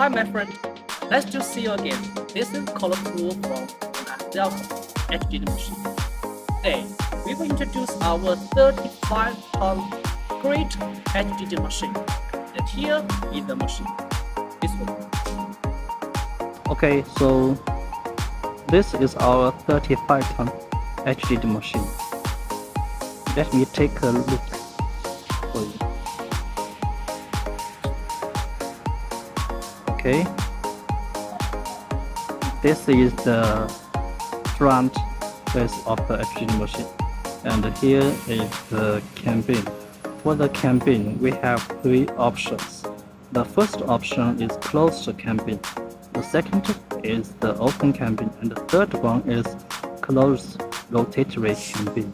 Hi my friend, nice to see you again. This is Colorful from ZLCONN HDD Machine. Today, we will introduce our 35-ton great HDD machine. And here is the machine. This one. Okay, so this is our 35-ton HDD machine. Let me take a look for you. Okay, this is the front face of the HDD machine, and here is the cabin. For the cabin, we have three options. The first option is closed cabin, the second is the open cabin, and the third one is closed rotatory cabin.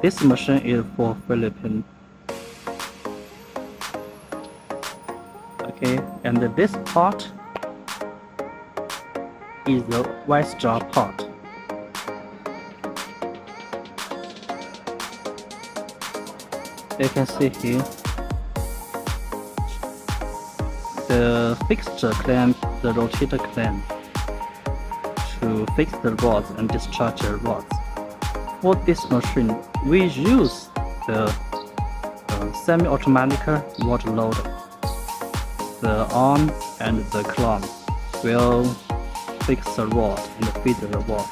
This machine is for Philippines. Okay, and this part is the white straw part. You can see here the fixture clamp, the rotator clamp to fix the rods and discharge the rods. For this machine, we use the semi-automatic water loader. The arm and the clamp will fix the rod and feed the rod.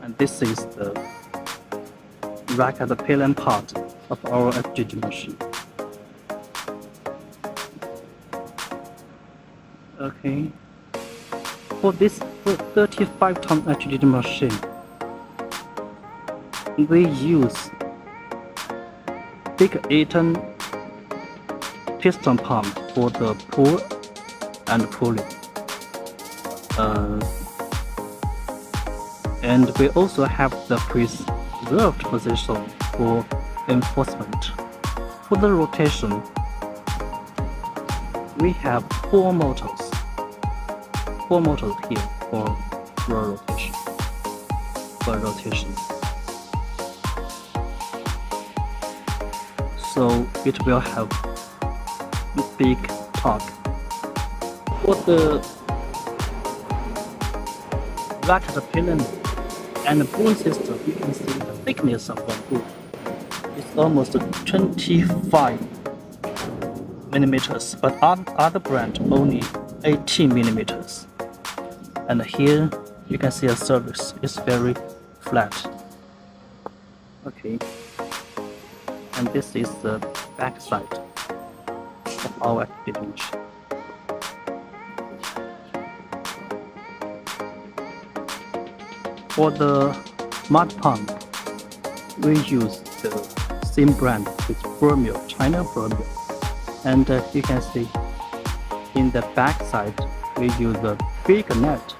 And this is the rack and the pylon part of our FGG machine. Okay, for this 35-ton HDD machine, we use big Eaton piston pump for the pull and pulling, and we also have the preserved position for enforcement. For the rotation, we have four motors here for rotation. So it will have big torque. For the racket pylon and boom system, you can see the thickness of the boom. It's almost 25 millimeters, but other brand only 18 millimeters. And here you can see the surface is very flat. Okay, and this is the back side of our HDD machine. For the mud pump, we use the same brand with Vermeer, China Vermeer. And you can see in the back side we use a big net,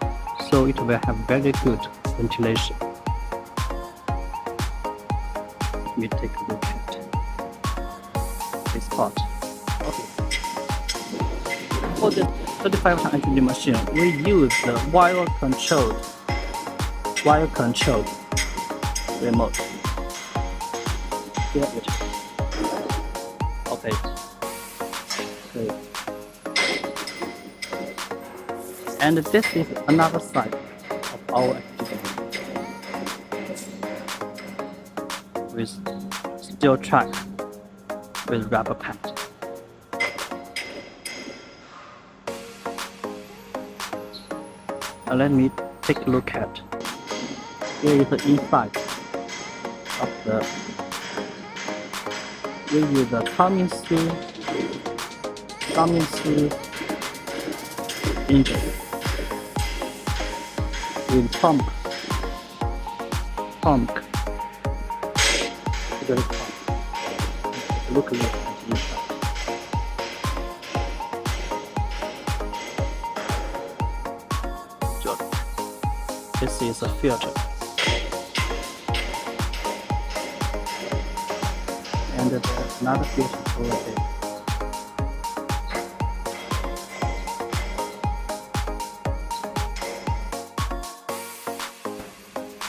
so it will have very good ventilation. Let me take a look at this part. Okay. For the 35-ton HDD machine, we use the wire controlled remote. Here it is. Okay. And this is another side of our HDD with steel track with rubber pad. Now let me take a look at here is the inside of the. We use the Cummins engine. With pump. Look at it inside. This is a filter, and there's another filter over there.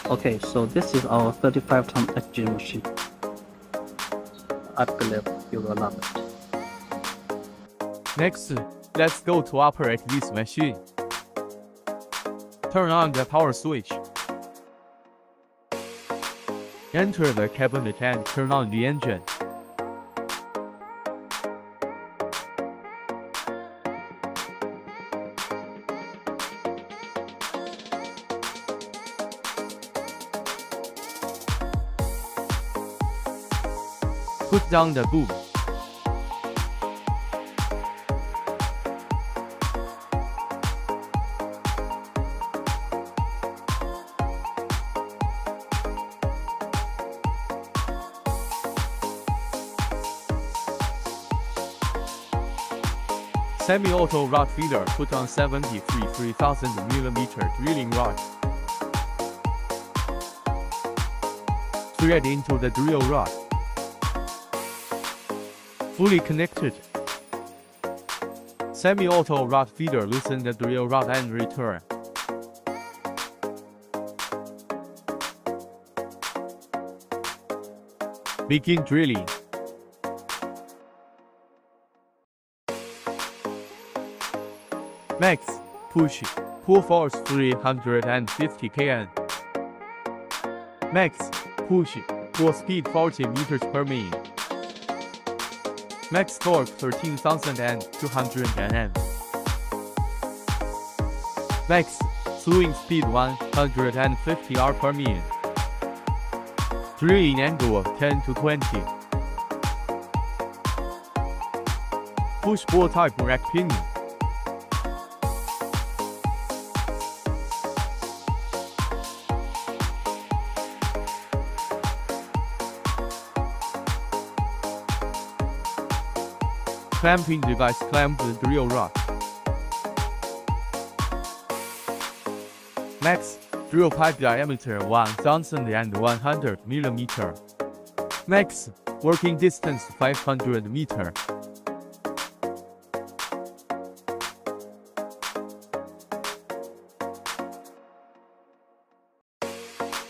Okay, so this is our 35-ton FGG machine. I believe you will love it. Next, let's go to operate this machine. Turn on the power switch. Enter the cabinet and turn on the engine. Put down the boom. Semi-auto rod feeder, put on 73 3,000mm drilling rod. Thread into the drill rod. Fully connected. Semi-auto rod feeder, loosen the drill rod and return. Begin drilling. Max, push, pull force 350 kN. Max, push, pull speed 40 meters per minute. Max torque 13,200 nm. Max, swing speed 150 R per minute. Drilling angle of 10 to 20. Push ball type rack pinion. Clamping device, clamp the drill rod. Next, drill pipe diameter 1,100mm. Next, working distance 500 meters.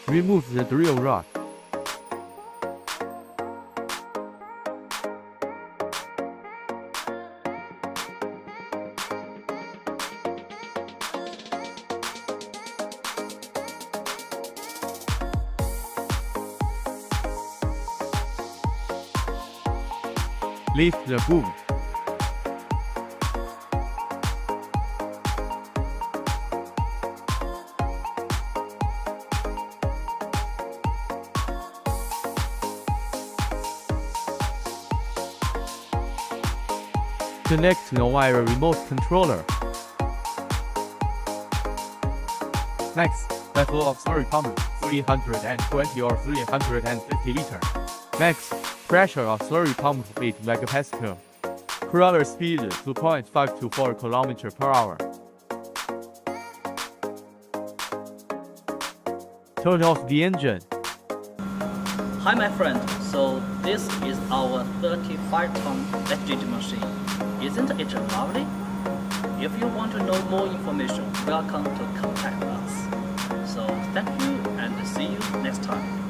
Remove the drill rod. Lift the boom. Connect the wire remote controller. Next, vessel of 3 Cummins, 320 or 350 liter. Next, pressure of 3 pump 8 MPa. Crawler speed 2.5 to 4 km per hour. Turn off the engine. Hi my friend, so this is our 35-ton FGG machine. Isn't it lovely? If you want to know more information, welcome to contact us. So thank you and see you next time.